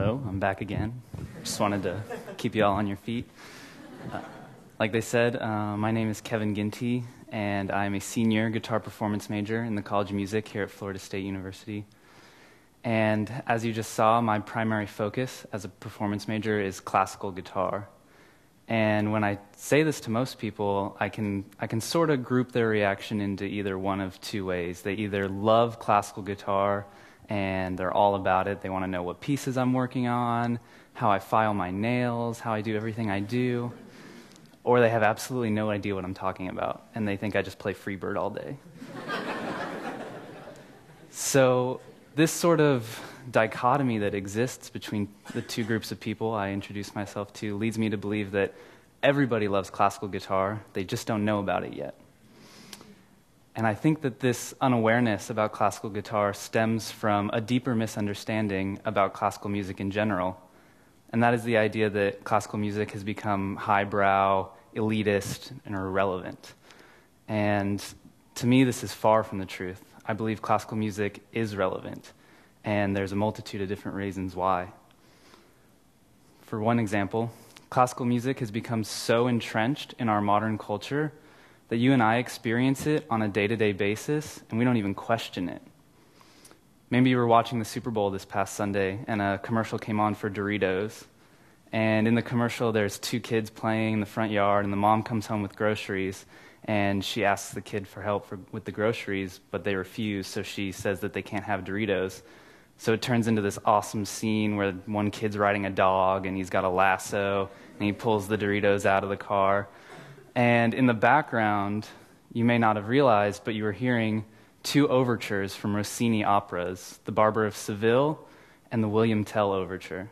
Hello, I'm back again. Just wanted to keep you all on your feet. Like they said, my name is Kevin Ginty, and I'm a senior guitar performance major in the College of Music here at Florida State University. And as you just saw, my primary focus as a performance major is classical guitar. And when I say this to most people, I can sort of group their reaction into either one of two ways. They either love classical guitar, and they're all about it. They want to know what pieces I'm working on, how I file my nails, how I do everything I do. Or they have absolutely no idea what I'm talking about, and they think I just play Freebird all day. So this sort of dichotomy that exists between the two groups of people I introduced myself to leads me to believe that everybody loves classical guitar, they just don't know about it yet. And I think that this unawareness about classical guitar stems from a deeper misunderstanding about classical music in general. And that is the idea that classical music has become highbrow, elitist, and irrelevant. And to me, this is far from the truth. I believe classical music is relevant, and there's a multitude of different reasons why. For one example, classical music has become so entrenched in our modern culture that you and I experience it on a day-to-day basis, and we don't even question it. Maybe you were watching the Super Bowl this past Sunday, and a commercial came on for Doritos. And in the commercial, there's two kids playing in the front yard, and the mom comes home with groceries, and she asks the kid for help with the groceries, but they refuse, so she says that they can't have Doritos. So it turns into this awesome scene where one kid's riding a dog, and he's got a lasso, and he pulls the Doritos out of the car. And in the background, you may not have realized, but you were hearing two overtures from Rossini operas, the Barber of Seville and the William Tell overture.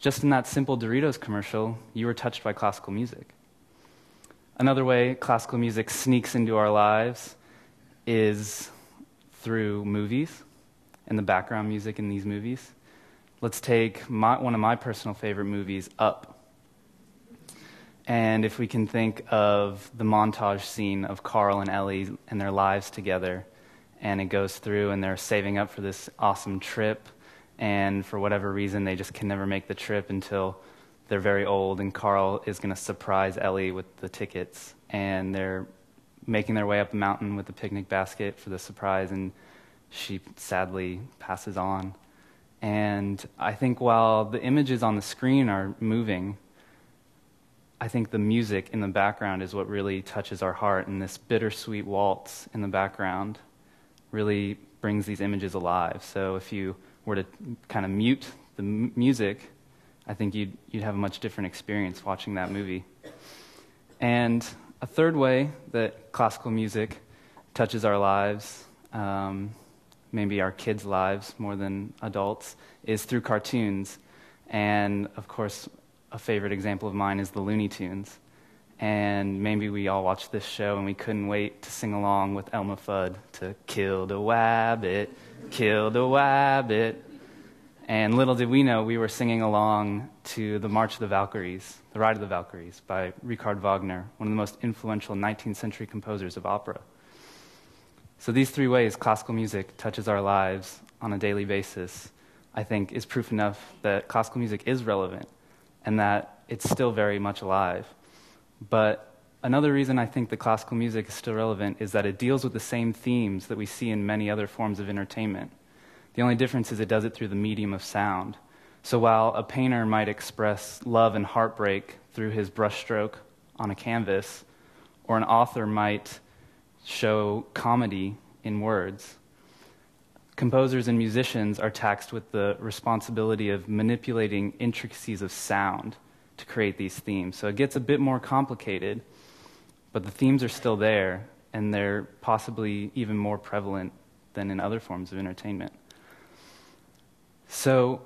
Just in that simple Doritos commercial, you were touched by classical music. Another way classical music sneaks into our lives is through movies and the background music in these movies. Let's take one of my personal favorite movies, Up. And if we can think of the montage scene of Carl and Ellie and their lives together, and it goes through and they're saving up for this awesome trip, and for whatever reason they just can never make the trip until they're very old, and Carl is going to surprise Ellie with the tickets, and they're making their way up a mountain with a picnic basket for the surprise, and she sadly passes on. And I think while the images on the screen are moving, I think the music in the background is what really touches our heart, and this bittersweet waltz in the background really brings these images alive. So if you were to kind of mute the music, I think you'd have a much different experience watching that movie. And a third way that classical music touches our lives, maybe our kids' lives more than adults, is through cartoons. And of course, a favorite example of mine is the Looney Tunes. And maybe we all watched this show and we couldn't wait to sing along with Elmer Fudd to kill the wabbit. And little did we know, we were singing along to the March of the Valkyries, the Ride of the Valkyries by Richard Wagner, one of the most influential 19th century composers of opera. So these three ways classical music touches our lives on a daily basis, I think, is proof enough that classical music is relevant, and that it's still very much alive. But another reason I think that classical music is still relevant is that it deals with the same themes that we see in many other forms of entertainment. The only difference is it does it through the medium of sound. So while a painter might express love and heartbreak through his brushstroke on a canvas, or an author might show comedy in words, composers and musicians are tasked with the responsibility of manipulating intricacies of sound to create these themes. So it gets a bit more complicated, but the themes are still there, and they're possibly even more prevalent than in other forms of entertainment. So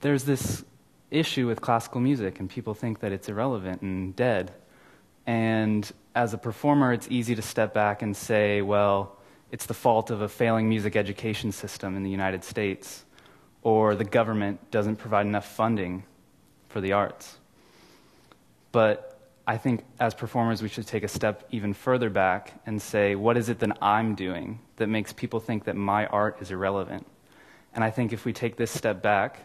there's this issue with classical music, and people think that it's irrelevant and dead. And as a performer, it's easy to step back and say, well, it's the fault of a failing music education system in the United States, or the government doesn't provide enough funding for the arts. But I think as performers, we should take a step even further back and say, what is it that I'm doing that makes people think that my art is irrelevant? And I think if we take this step back,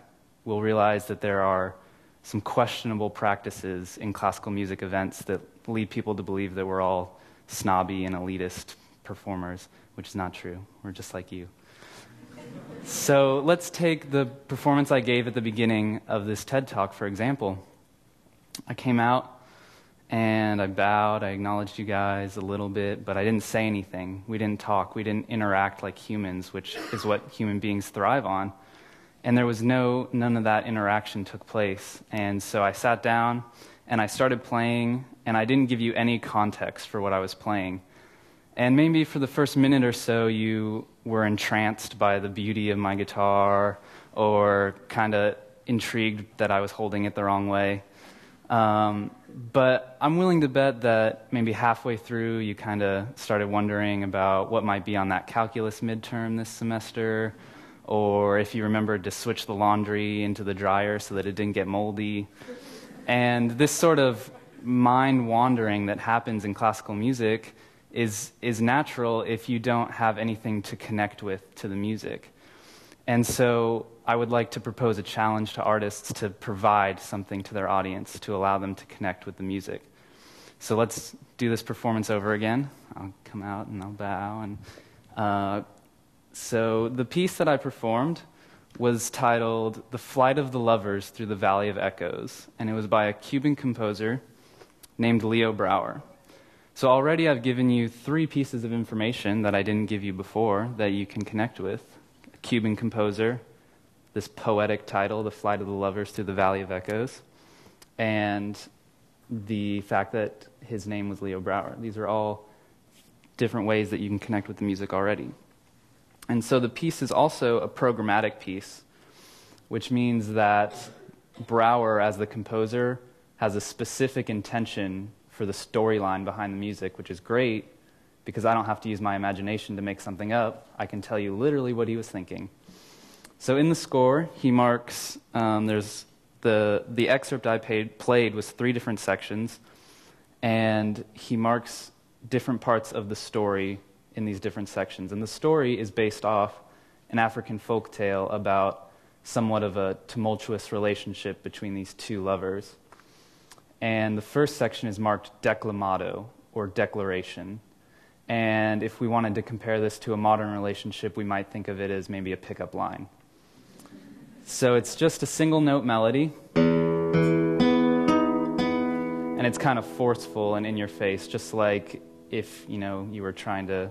we'll realize that there are some questionable practices in classical music events that lead people to believe that we're all snobby and elitist performers, which is not true. We're just like you. So let's take the performance I gave at the beginning of this TED Talk, for example. I came out and I bowed, I acknowledged you guys a little bit, but I didn't say anything. We didn't talk, we didn't interact like humans, which is what human beings thrive on. And there was none of that interaction took place. And so I sat down and I started playing, and I didn't give you any context for what I was playing. And maybe for the first minute or so, you were entranced by the beauty of my guitar, or kind of intrigued that I was holding it the wrong way. But I'm willing to bet that maybe halfway through, you kind of started wondering about what might be on that calculus midterm this semester, or if you remembered to switch the laundry into the dryer so that it didn't get moldy. And this sort of mind wandering that happens in classical music is natural if you don't have anything to connect with to the music. And so I would like to propose a challenge to artists to provide something to their audience to allow them to connect with the music. So let's do this performance over again. I'll come out and I'll bow. And so the piece that I performed was titled The Flight of the Lovers Through the Valley of Echoes, and it was by a Cuban composer named Leo Brouwer. So already I've given you three pieces of information that I didn't give you before that you can connect with. A Cuban composer, this poetic title, The Flight of the Lovers Through the Valley of Echoes, and the fact that his name was Leo Brouwer. These are all different ways that you can connect with the music already. And so the piece is also a programmatic piece, which means that Brouwer, as the composer, has a specific intention for the storyline behind the music, which is great because I don't have to use my imagination to make something up. I can tell you literally what he was thinking. So in the score, he marks, there's the excerpt I played was three different sections, and he marks different parts of the story in these different sections. And the story is based off an African folk tale about somewhat of a tumultuous relationship between these two lovers. And the first section is marked declamato, or declaration. And if we wanted to compare this to a modern relationship, we might think of it as maybe a pickup line. So it's just a single note melody. And it's kind of forceful and in your face, just like if, you know, you were trying to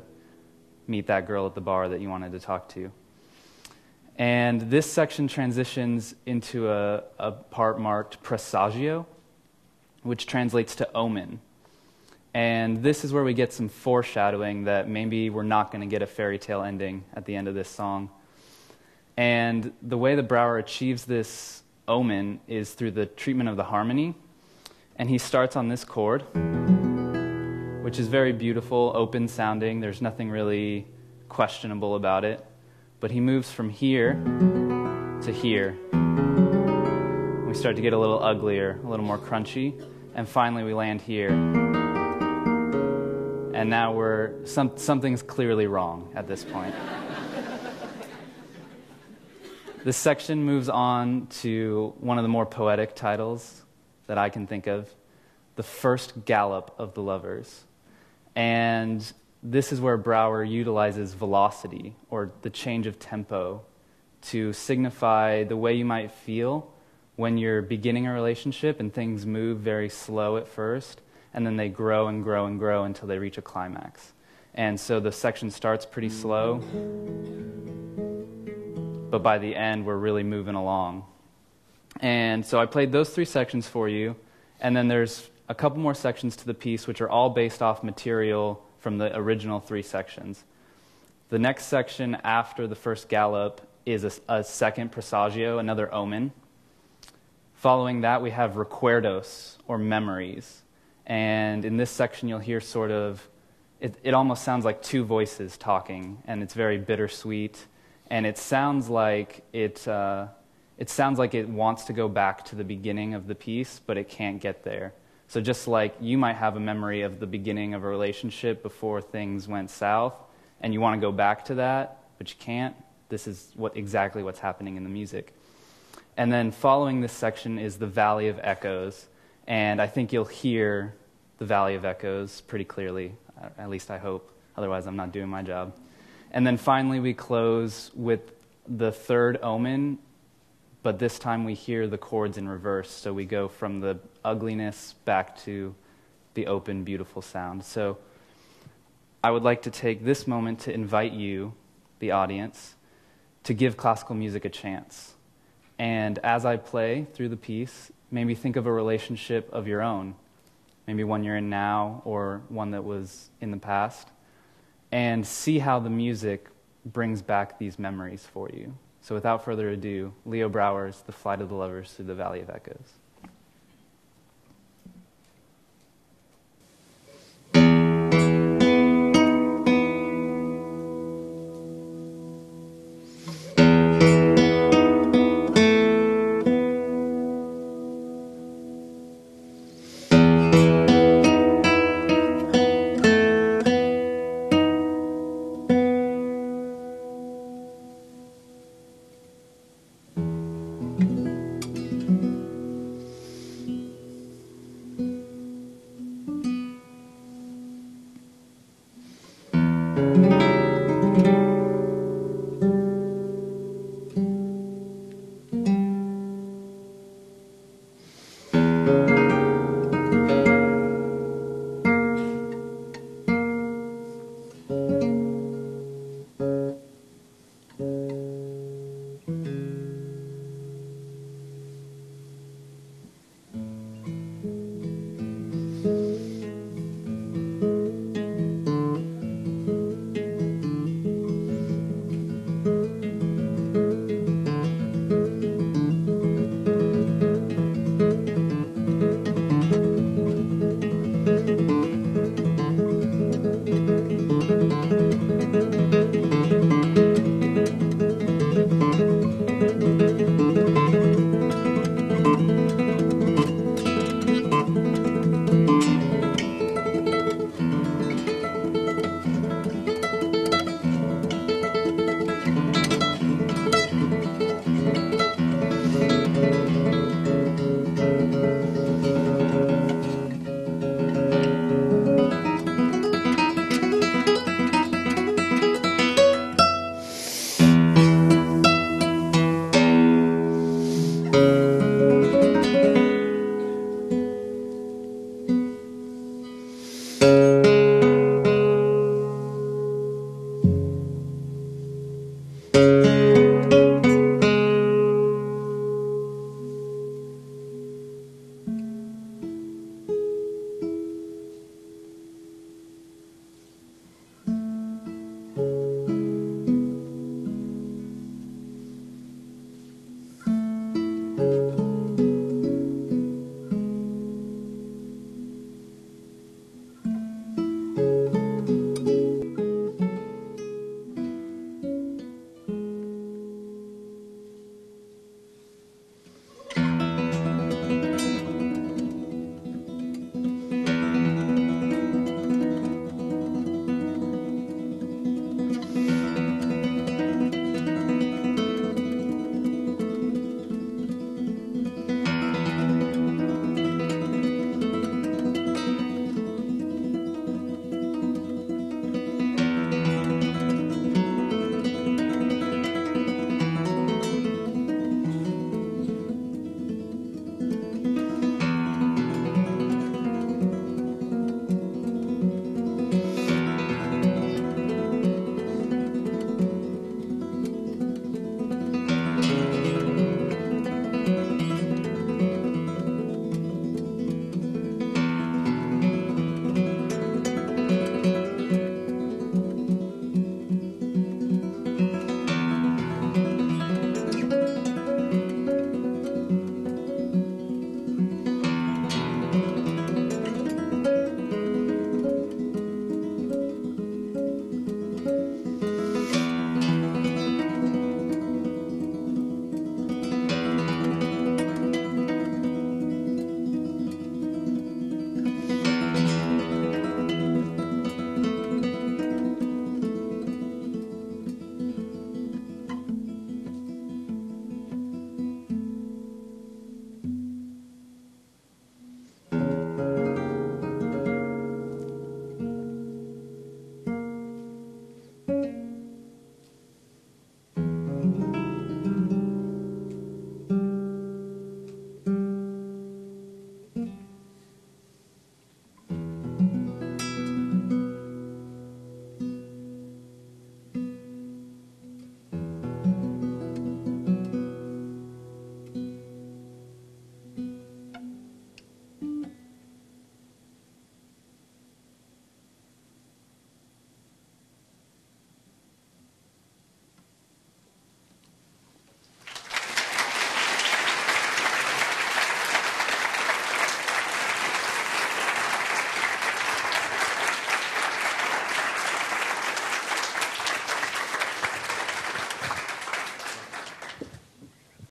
meet that girl at the bar that you wanted to talk to. And this section transitions into a part marked presagio, which translates to omen. And this is where we get some foreshadowing that maybe we're not going to get a fairy tale ending at the end of this song. And the way that Brouwer achieves this omen is through the treatment of the harmony. And he starts on this chord, which is very beautiful, open sounding. There's nothing really questionable about it. But he moves from here to here. We start to get a little uglier, a little more crunchy, and finally we land here. And now we're something's clearly wrong at this point. This section moves on to one of the more poetic titles that I can think of, The First Gallop of the Lovers. And this is where Brouwer utilizes velocity, or the change of tempo, to signify the way you might feel when you're beginning a relationship and things move very slow at first, and then they grow and grow and grow until they reach a climax. And so the section starts pretty slow, but by the end we're really moving along. And so I played those three sections for you, and then there's a couple more sections to the piece which are all based off material from the original three sections. The next section after the first gallop is a second presagio, another omen. Following that, we have recuerdos, or memories. And in this section, you'll hear sort of, it almost sounds like two voices talking, and it's very bittersweet. And it sounds like it wants to go back to the beginning of the piece, but it can't get there. So just like you might have a memory of the beginning of a relationship before things went south, and you want to go back to that, but you can't, this is exactly what's happening in the music. And then following this section is the Valley of Echoes, and I think you'll hear the Valley of Echoes pretty clearly, at least I hope, otherwise I'm not doing my job. And then finally we close with the third omen, but this time we hear the chords in reverse, so we go from the ugliness back to the open, beautiful sound. So I would like to take this moment to invite you, the audience, to give classical music a chance. And as I play through the piece, maybe think of a relationship of your own, maybe one you're in now or one that was in the past, and see how the music brings back these memories for you. So without further ado, Leo Brouwer's The Flight of the Lovers Through the Valley of Echoes.